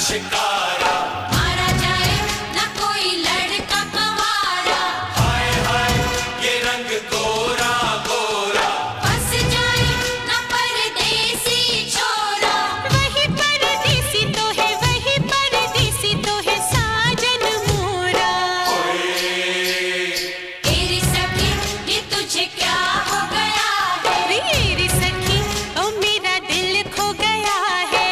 शिकारा मारा जाए न कोई लड़का कवारा। हाय हाय ये रंग गोरा गोरा, बस जाए न परदेसी छोरा। वही परदेसी तो है, वही परदेसी तो है साजन मोरा। ए री सखी ये तुझे क्या हो गया है? ए री सखी ओ मेरा दिल खो गया है।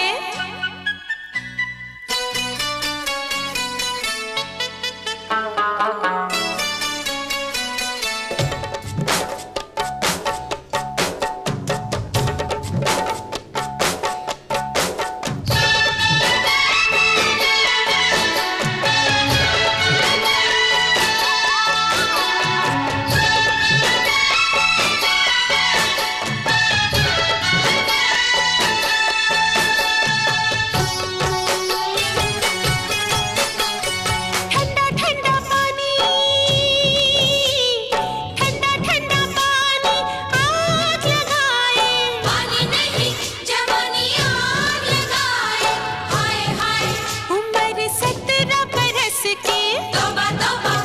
Don't